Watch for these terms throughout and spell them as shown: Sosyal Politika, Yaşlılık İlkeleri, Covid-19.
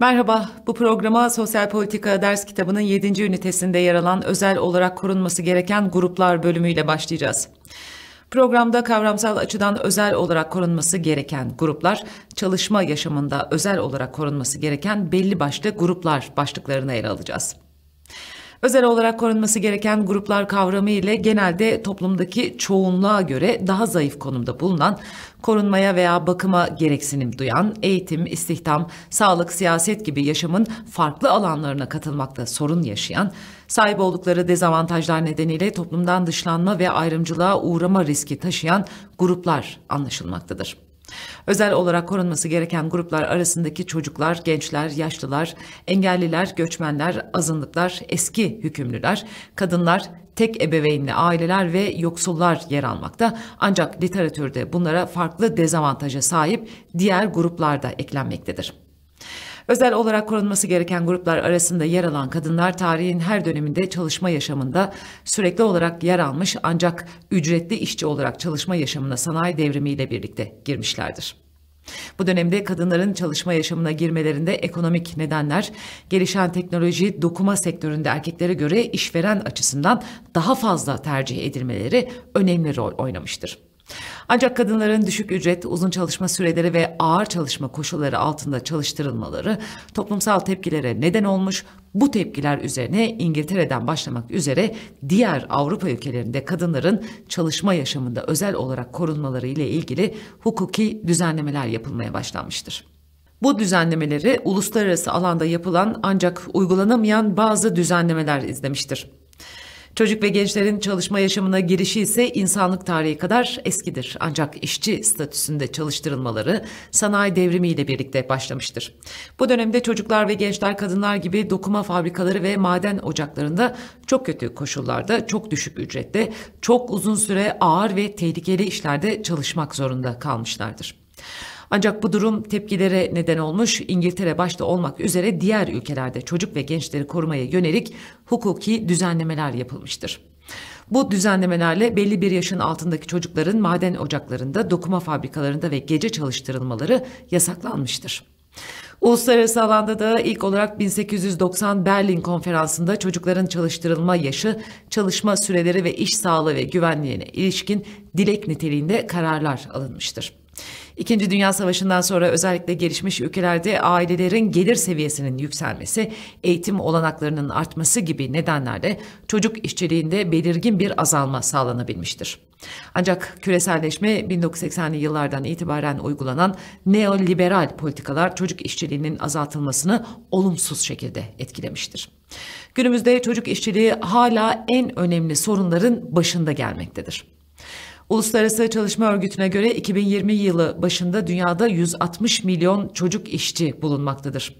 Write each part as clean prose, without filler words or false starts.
Merhaba, bu programa Sosyal Politika ders kitabının 7. ünitesinde yer alan özel olarak korunması gereken gruplar bölümüyle başlayacağız. Programda kavramsal açıdan özel olarak korunması gereken gruplar, çalışma yaşamında özel olarak korunması gereken belli başlı gruplar başlıklarına yer alacağız. Özel olarak korunması gereken gruplar kavramı ile genelde toplumdaki çoğunluğa göre daha zayıf konumda bulunan, korunmaya veya bakıma gereksinim duyan, eğitim, istihdam, sağlık, siyaset gibi yaşamın farklı alanlarına katılmakta sorun yaşayan, sahip oldukları dezavantajlar nedeniyle toplumdan dışlanma ve ayrımcılığa uğrama riski taşıyan gruplar anlaşılmaktadır. Özel olarak korunması gereken gruplar arasındaki çocuklar, gençler, yaşlılar, engelliler, göçmenler, azınlıklar, eski hükümlüler, kadınlar, tek ebeveynli aileler ve yoksullar yer almakta. Ancak literatürde bunlara farklı dezavantaja sahip diğer gruplar da eklenmektedir. Özel olarak korunması gereken gruplar arasında yer alan kadınlar tarihin her döneminde çalışma yaşamında sürekli olarak yer almış ancak ücretli işçi olarak çalışma yaşamına sanayi devrimiyle birlikte girmişlerdir. Bu dönemde kadınların çalışma yaşamına girmelerinde ekonomik nedenler, gelişen teknoloji, dokuma sektöründe erkeklere göre işveren açısından daha fazla tercih edilmeleri önemli rol oynamıştır. Ancak kadınların düşük ücret, uzun çalışma süreleri ve ağır çalışma koşulları altında çalıştırılmaları toplumsal tepkilere neden olmuş, bu tepkiler üzerine İngiltere'den başlamak üzere diğer Avrupa ülkelerinde kadınların çalışma yaşamında özel olarak korunmaları ile ilgili hukuki düzenlemeler yapılmaya başlanmıştır. Bu düzenlemeleri uluslararası alanda yapılan ancak uygulanamayan bazı düzenlemeler izlemiştir. Çocuk ve gençlerin çalışma yaşamına girişi ise insanlık tarihi kadar eskidir. Ancak işçi statüsünde çalıştırılmaları sanayi devrimiyle birlikte başlamıştır. Bu dönemde çocuklar ve gençler kadınlar gibi dokuma fabrikaları ve maden ocaklarında çok kötü koşullarda, çok düşük ücrette, çok uzun süre ağır ve tehlikeli işlerde çalışmak zorunda kalmışlardır. Ancak bu durum tepkilere neden olmuş, İngiltere başta olmak üzere diğer ülkelerde çocuk ve gençleri korumaya yönelik hukuki düzenlemeler yapılmıştır. Bu düzenlemelerle belli bir yaşın altındaki çocukların maden ocaklarında, dokuma fabrikalarında ve gece çalıştırılmaları yasaklanmıştır. Uluslararası alanda da ilk olarak 1890 Berlin Konferansı'nda çocukların çalıştırılma yaşı, çalışma süreleri ve iş sağlığı ve güvenliğine ilişkin dilek niteliğinde kararlar alınmıştır. İkinci Dünya Savaşı'ndan sonra özellikle gelişmiş ülkelerde ailelerin gelir seviyesinin yükselmesi, eğitim olanaklarının artması gibi nedenlerle çocuk işçiliğinde belirgin bir azalma sağlanabilmiştir. Ancak küreselleşme 1980'li yıllardan itibaren uygulanan neoliberal politikalar çocuk işçiliğinin azaltılmasını olumsuz şekilde etkilemiştir. Günümüzde çocuk işçiliği hala en önemli sorunların başında gelmektedir. Uluslararası Çalışma Örgütü'ne göre 2020 yılı başında dünyada 160 milyon çocuk işçi bulunmaktadır.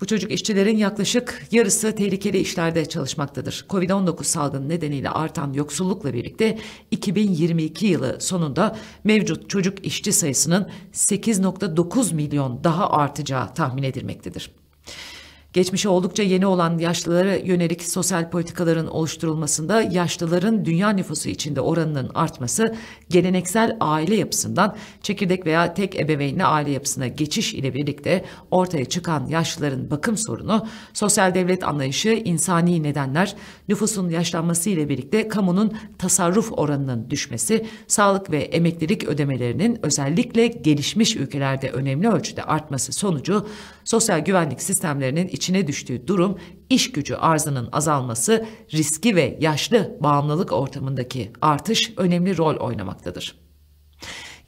Bu çocuk işçilerin yaklaşık yarısı tehlikeli işlerde çalışmaktadır. Covid-19 salgını nedeniyle artan yoksullukla birlikte 2022 yılı sonunda mevcut çocuk işçi sayısının 8,9 milyon daha artacağı tahmin edilmektedir. Geçmişe oldukça yeni olan yaşlılara yönelik sosyal politikaların oluşturulmasında yaşlıların dünya nüfusu içinde oranının artması, geleneksel aile yapısından çekirdek veya tek ebeveynli aile yapısına geçiş ile birlikte ortaya çıkan yaşlıların bakım sorunu, sosyal devlet anlayışı, insani nedenler, nüfusun yaşlanması ile birlikte kamunun tasarruf oranının düşmesi, sağlık ve emeklilik ödemelerinin özellikle gelişmiş ülkelerde önemli ölçüde artması sonucu sosyal güvenlik sistemlerinin içine düştüğü durum, iş gücü arzının azalması, riski ve yaşlı bağımlılık ortamındaki artış önemli rol oynamaktadır.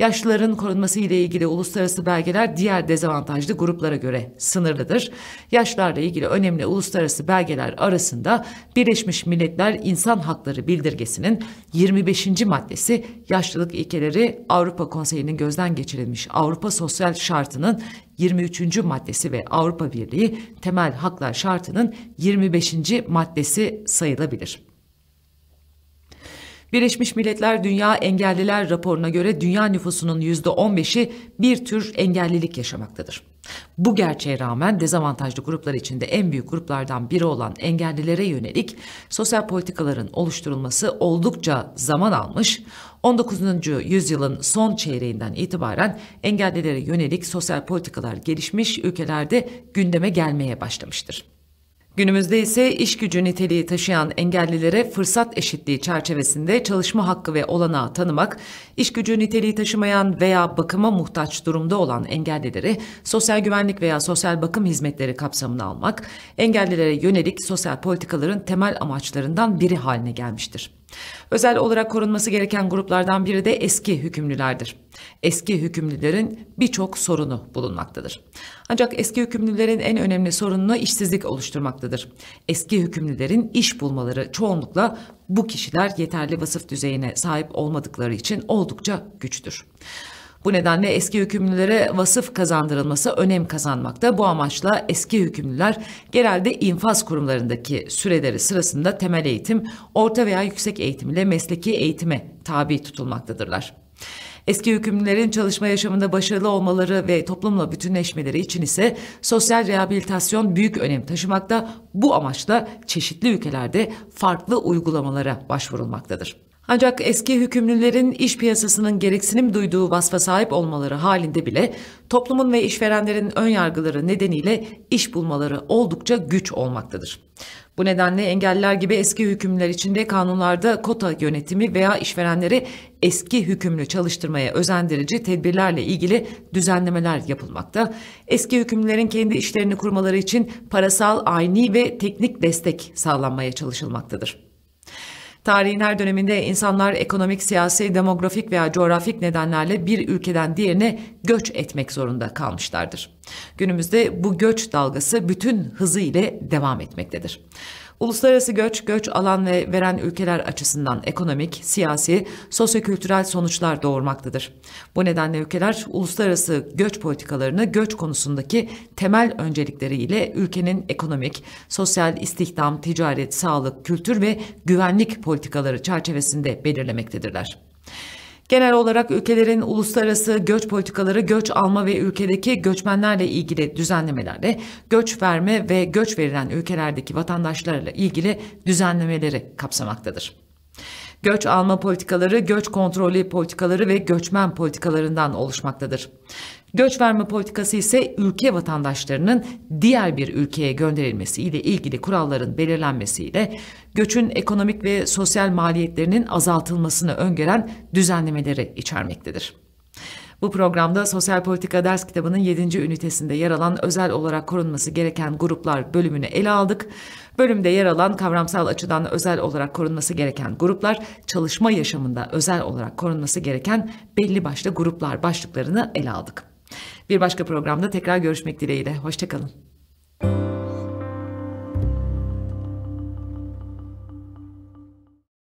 Yaşlıların korunması ile ilgili uluslararası belgeler diğer dezavantajlı gruplara göre sınırlıdır. Yaşlarla ilgili önemli uluslararası belgeler arasında Birleşmiş Milletler İnsan Hakları Bildirgesi'nin 25. maddesi, Yaşlılık İlkeleri, Avrupa Konseyi'nin gözden geçirilmiş Avrupa Sosyal Şartı'nın 23. maddesi ve Avrupa Birliği Temel Haklar Şartı'nın 25. maddesi sayılabilir. Birleşmiş Milletler Dünya Engelliler raporuna göre dünya nüfusunun %15'i bir tür engellilik yaşamaktadır. Bu gerçeğe rağmen dezavantajlı gruplar içinde en büyük gruplardan biri olan engellilere yönelik sosyal politikaların oluşturulması oldukça zaman almış. 19. yüzyılın son çeyreğinden itibaren engellilere yönelik sosyal politikalar gelişmiş ülkelerde gündeme gelmeye başlamıştır. Günümüzde ise iş gücü niteliği taşıyan engellilere fırsat eşitliği çerçevesinde çalışma hakkı ve olanağı tanımak, iş gücü niteliği taşımayan veya bakıma muhtaç durumda olan engellileri sosyal güvenlik veya sosyal bakım hizmetleri kapsamına almak, engellilere yönelik sosyal politikaların temel amaçlarından biri haline gelmiştir. Özel olarak korunması gereken gruplardan biri de eski hükümlülerdir. Eski hükümlülerin birçok sorunu bulunmaktadır. Ancak eski hükümlülerin en önemli sorununu işsizlik oluşturmaktadır. Eski hükümlülerin iş bulmaları çoğunlukla bu kişiler yeterli vasıf düzeyine sahip olmadıkları için oldukça güçtür. Bu nedenle eski hükümlülere vasıf kazandırılması önem kazanmakta. Bu amaçla eski hükümlüler genelde infaz kurumlarındaki süreleri sırasında temel eğitim, orta veya yüksek eğitim ile mesleki eğitime tabi tutulmaktadırlar. Eski hükümlülerin çalışma yaşamında başarılı olmaları ve toplumla bütünleşmeleri için ise sosyal rehabilitasyon büyük önem taşımakta. Bu amaçla çeşitli ülkelerde farklı uygulamalara başvurulmaktadır. Ancak eski hükümlülerin iş piyasasının gereksinim duyduğu vasfa sahip olmaları halinde bile toplumun ve işverenlerin ön yargıları nedeniyle iş bulmaları oldukça güç olmaktadır. Bu nedenle engelliler gibi eski hükümlüler içinde kanunlarda kota yönetimi veya işverenleri eski hükümlü çalıştırmaya özendirici tedbirlerle ilgili düzenlemeler yapılmakta. Eski hükümlülerin kendi işlerini kurmaları için parasal, ayni ve teknik destek sağlanmaya çalışılmaktadır. Tarihin her döneminde insanlar ekonomik, siyasi, demografik veya coğrafik nedenlerle bir ülkeden diğerine göç etmek zorunda kalmışlardır. Günümüzde bu göç dalgası bütün hızıyla devam etmektedir. Uluslararası göç, göç alan ve veren ülkeler açısından ekonomik, siyasi, sosyokültürel sonuçlar doğurmaktadır. Bu nedenle ülkeler uluslararası göç politikalarını göç konusundaki temel öncelikleriyle ülkenin ekonomik, sosyal, istihdam, ticaret, sağlık, kültür ve güvenlik politikaları çerçevesinde belirlemektedirler. Genel olarak ülkelerin uluslararası göç politikaları göç alma ve ülkedeki göçmenlerle ilgili düzenlemelerle göç verme ve göç verilen ülkelerdeki vatandaşlarla ilgili düzenlemeleri kapsamaktadır. Göç alma politikaları, göç kontrolü politikaları ve göçmen politikalarından oluşmaktadır. Göç verme politikası ise ülke vatandaşlarının diğer bir ülkeye gönderilmesi ile ilgili kuralların belirlenmesiyle göçün ekonomik ve sosyal maliyetlerinin azaltılmasını öngören düzenlemeleri içermektedir. Bu programda Sosyal Politika ders kitabının 7. ünitesinde yer alan özel olarak korunması gereken gruplar bölümünü ele aldık. Bölümde yer alan kavramsal açıdan özel olarak korunması gereken gruplar, çalışma yaşamında özel olarak korunması gereken belli başlı gruplar başlıklarını ele aldık. Bir başka programda tekrar görüşmek dileğiyle. Hoşça kalın.